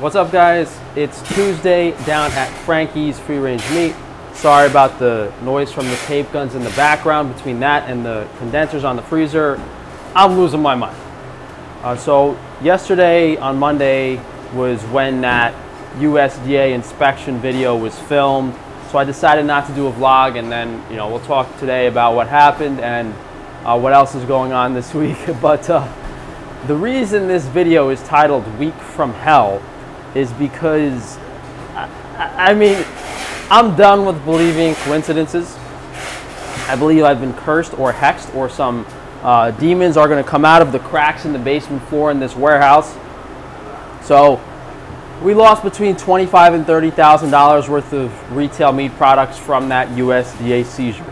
What's up, guys? It's Tuesday down at Frankie's Free Range Meat. Sorry about the noise from the tape guns in the background. Between that and the condensers on the freezer, I'm losing my mind. So yesterday on Monday was when that USDA inspection video was filmed. So I decided not to do a vlog, and then we'll talk today about what happened and what else is going on this week. But the reason this video is titled Week from Hell is because, I mean, I'm done with believing coincidences. I believe I've been cursed or hexed, or some demons are going to come out of the cracks in the basement floor in this warehouse. So we lost between $25,000 and $30,000 worth of retail meat products from that USDA seizure.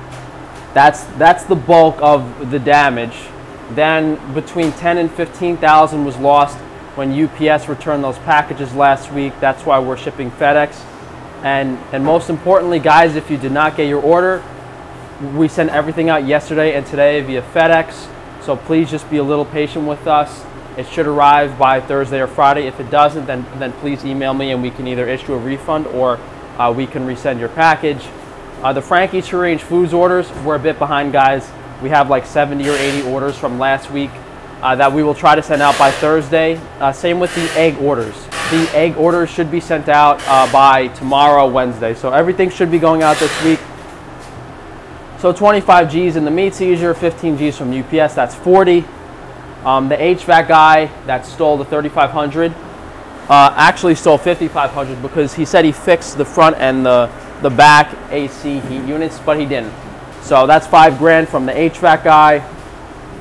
That's the bulk of the damage. Then between $10,000 and $15,000 was lost when UPS returned those packages last week. That's why we're shipping FedEx. And most importantly, guys, if you did not get your order, we sent everything out yesterday and today via FedEx. So please just be a little patient with us. It should arrive by Thursday or Friday. If it doesn't, then please email me and we can either issue a refund or we can resend your package. The Frankie's Free Range Foods orders, we're a bit behind, guys. We have like 70 or 80 orders from last week that we will try to send out by Thursday. Same with the egg orders. The egg orders should be sent out by tomorrow, Wednesday. So everything should be going out this week. So 25 G's in the meat seizure, 15 G's from UPS, that's 40. The HVAC guy that stole the 3,500 actually stole 5,500 because he said he fixed the front and the back AC heat units, but he didn't. So that's $5,000 from the HVAC guy,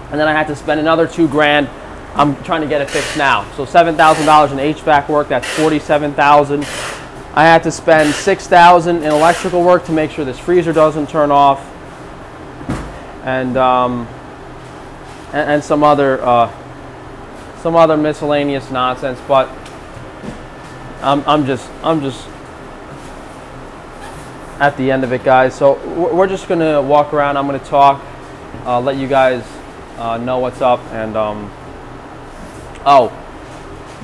and then I had to spend another $2,000. I'm trying to get it fixed now. So $7,000 in HVAC work, that's $47,000. I had to spend $6,000 in electrical work to make sure this freezer doesn't turn off, and some other miscellaneous nonsense. But I'm just at the end of it, guys. So we're just gonna walk around. I'm gonna talk, let you guys know what's up. And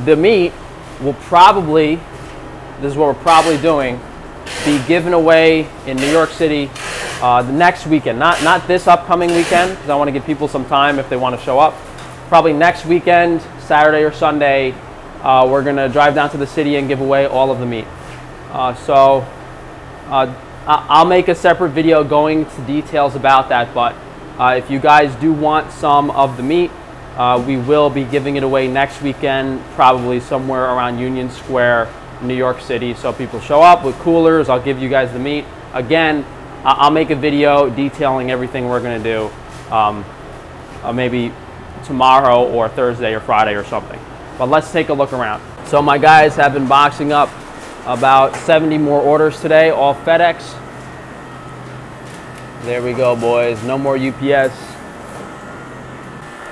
the meat will probably, this is what we're probably doing, be given away in New York City the next weekend. Not this upcoming weekend, because I want to give people some time if they want to show up. Probably next weekend, Saturday or Sunday, we're gonna drive down to the city and give away all of the meat. I'll make a separate video going to details about that, but if you guys do want some of the meat, we will be giving it away next weekend, probably somewhere around Union Square, New York City. So people show up with coolers, I'll give you guys the meat. Again, I'll make a video detailing everything we're going to do, maybe tomorrow or Thursday or Friday or something. But let's take a look around. So my guys have been boxing up about 70 more orders today, all FedEx. There we go, boys. No more UPS.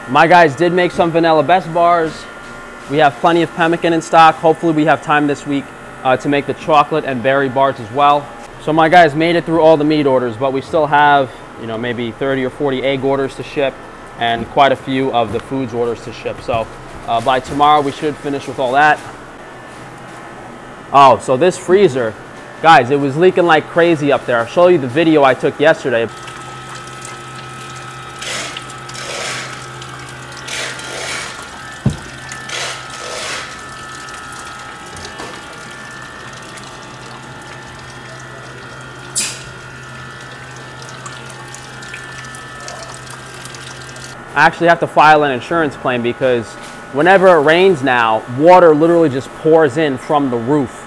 My guys did make some Vanilla Best bars. We have plenty of pemmican in stock. Hopefully we have time this week to make the chocolate and berry bars as well. So my guys made it through all the meat orders, but we still have maybe 30 or 40 egg orders to ship and quite a few of the foods orders to ship. So by tomorrow we should finish with all that. Oh, so this freezer, guys, it was leaking like crazy up there. I'll show you the video I took yesterday. I actually have to file an insurance claim because whenever it rains now, water literally just pours in from the roof.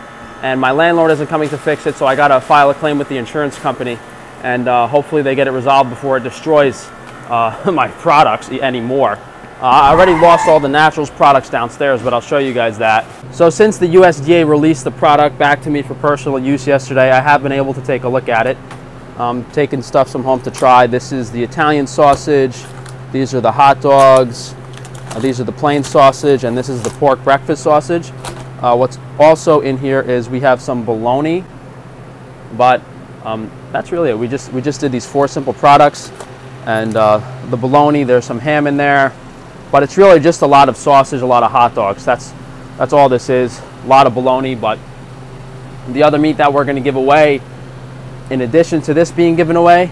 And my landlord isn't coming to fix it, so I gotta file a claim with the insurance company, and hopefully they get it resolved before it destroys my products anymore. I already lost all the naturals products downstairs, but I'll show you guys that. So since the USDA released the product back to me for personal use yesterday, I have been able to take a look at it. Taking stuff from home to try. This is the Italian sausage. These are the hot dogs. These are the plain sausage, and this is the pork breakfast sausage. What's also in here is we have some bologna, but that's really it. We just did these four simple products, and the bologna, there's some ham in there, but it's really just a lot of sausage, a lot of hot dogs. That's all this is. a lot of bologna. But the other meat that we're going to give away, in addition to this being given away,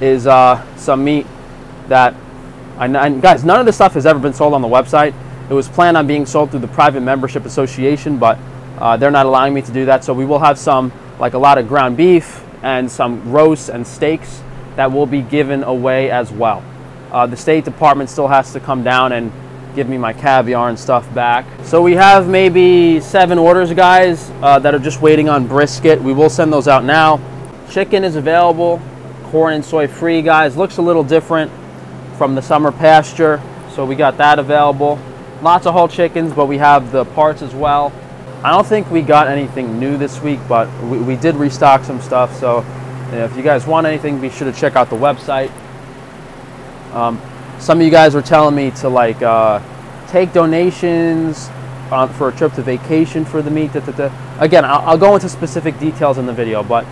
is some meat that, and guys, none of this stuff has ever been sold on the website. It was planned on being sold through the Private Membership Association, but they're not allowing me to do that. So we will have some, like a lot of ground beef and some roasts and steaks that will be given away as well. The State Department still has to come down and give me my caviar and stuff back. So we have maybe 7 orders, guys, that are just waiting on brisket. We will send those out now. Chicken is available, corn and soy free, guys. Looks a little different from the summer pasture, so we got that available. Lots of whole chickens, but we have the parts as well. I don't think we got anything new this week, but we did restock some stuff. So if you guys want anything, be sure to check out the website. Some of you guys were telling me to like take donations for a trip to vacation for the meat. Again, I'll go into specific details in the video, but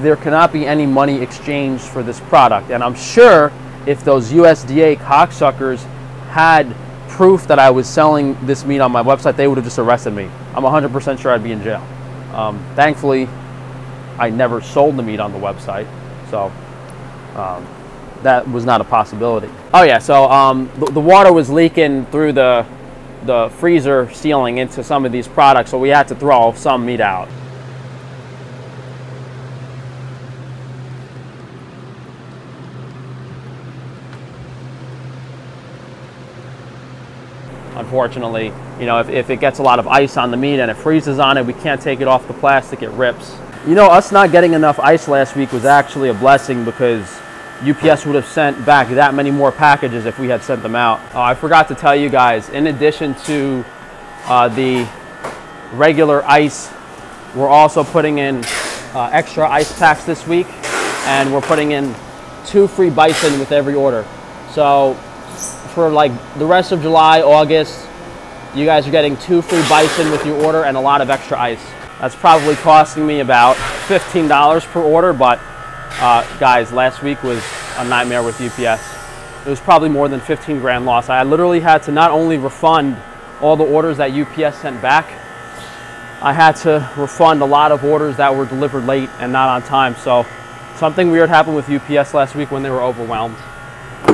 there cannot be any money exchanged for this product. And I'm sure if those USDA cocksuckers had proof that I was selling this meat on my website, they would have just arrested me. I'm 100% sure I'd be in jail. Thankfully, I never sold the meat on the website, so that was not a possibility. Oh yeah, so the water was leaking through the freezer ceiling into some of these products, so we had to throw some meat out. Unfortunately, you know, if it gets a lot of ice on the meat and it freezes on it, we can't take it off the plastic, it rips. You know, us not getting enough ice last week was actually a blessing, because UPS would have sent back that many more packages if we had sent them out. I forgot to tell you guys, in addition to the regular ice, we're also putting in extra ice packs this week, and we're putting in 2 free bison with every order. So for like the rest of July, August, you guys are getting 2 free bison with your order and a lot of extra ice. That's probably costing me about $15 per order, but guys, last week was a nightmare with UPS. It was probably more than 15 grand loss. I literally had to not only refund all the orders that UPS sent back, I had to refund a lot of orders that were delivered late and not on time. So something weird happened with UPS last week when they were overwhelmed,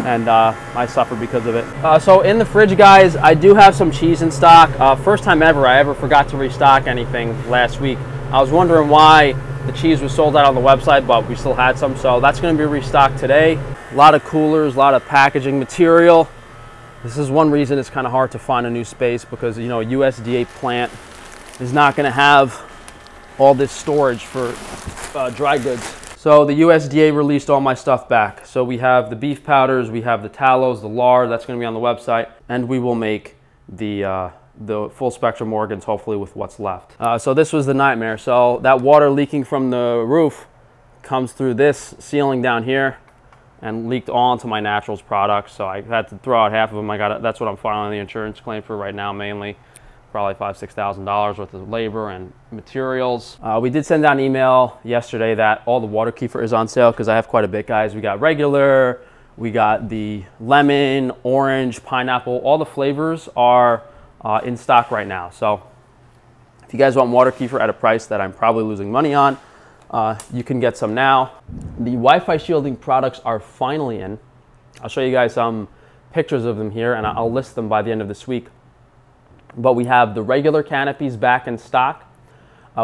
and I suffered because of it. So in the fridge, guys, I do have some cheese in stock. First time ever I ever forgot to restock anything last week. I was wondering why the cheese was sold out on the website, but we still had some, so that's going to be restocked today. A lot of coolers, a lot of packaging material. This is one reason it's kind of hard to find a new space, because, you know, a USDA plant is not going to have all this storage for dry goods. So the USDA released all my stuff back. So we have the beef powders, we have the tallows, the lard, that's going to be on the website, and we will make the full spectrum organs, hopefully, with what's left. So this was the nightmare. So that water leaking from the roof comes through this ceiling down here and leaked all into my naturals products. So I had to throw out half of them. That's what I'm filing the insurance claim for right now, mainly. Probably $5,000 to $6,000 worth of labor and materials. We did send out an email yesterday that all the water kefir is on sale, because I have quite a bit, guys. We got regular, we got the lemon, orange, pineapple, all the flavors are in stock right now. So if you guys want water kefir at a price that I'm probably losing money on, you can get some now. The Wi-Fi shielding products are finally in. I'll show you guys some pictures of them here, and I'll list them by the end of this week. But we have the regular canopies back in stock.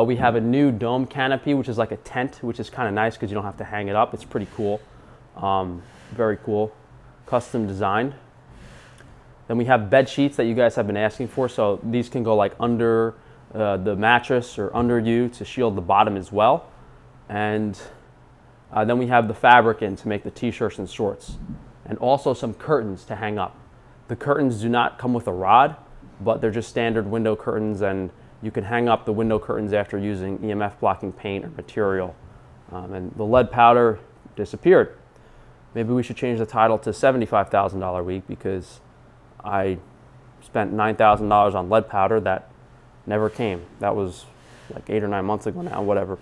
We have a new dome canopy, which is like a tent, which is kind of nice because you don't have to hang it up. It's pretty cool. Very cool. Custom designed. Then we have bed sheets that you guys have been asking for. So these can go like under the mattress or under you to shield the bottom as well. And then we have the fabric in to make the t-shirts and shorts. And also some curtains to hang up. The curtains do not come with a rod, but they're just standard window curtains, and you can hang up the window curtains after using EMF blocking paint or material. And the lead powder disappeared. Maybe we should change the title to $75,000 week, because I spent $9,000 on lead powder that never came. That was like 8 or 9 months ago now, whatever.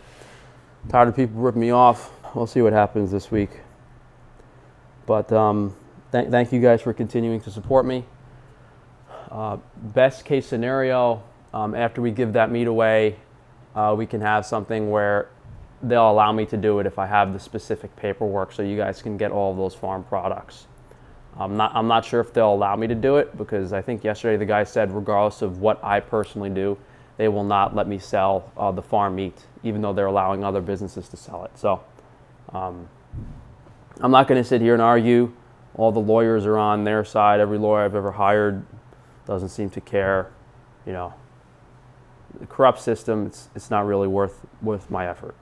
Tired of people ripping me off. We'll see what happens this week. But thank you guys for continuing to support me. Best case scenario, After we give that meat away, we can have something where they'll allow me to do it if I have the specific paperwork, so you guys can get all of those farm products. I'm not sure if they'll allow me to do it, because I think yesterday the guy said regardless of what I personally do, they will not let me sell the farm meat, even though they're allowing other businesses to sell it. So I'm not going to sit here and argue. All the lawyers are on their side. Every lawyer I've ever hired doesn't seem to care. You know, the corrupt system, it's not really worth my effort.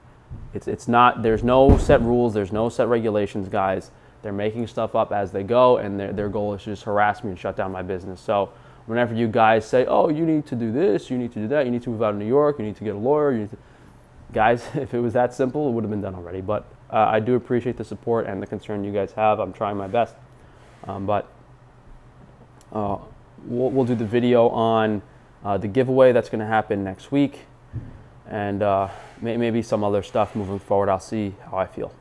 It's not, there's no set rules, there's no set regulations, guys. They're making stuff up as they go, and their goal is to just harass me and shut down my business. So whenever you guys say, oh, you need to do this, you need to do that, you need to move out of New York, you need to get a lawyer, you need to... Guys, if it was that simple, it would have been done already. But I do appreciate the support and the concern you guys have. I'm trying my best. We'll do the video on the giveaway that's going to happen next week. And maybe some other stuff moving forward. I'll see how I feel.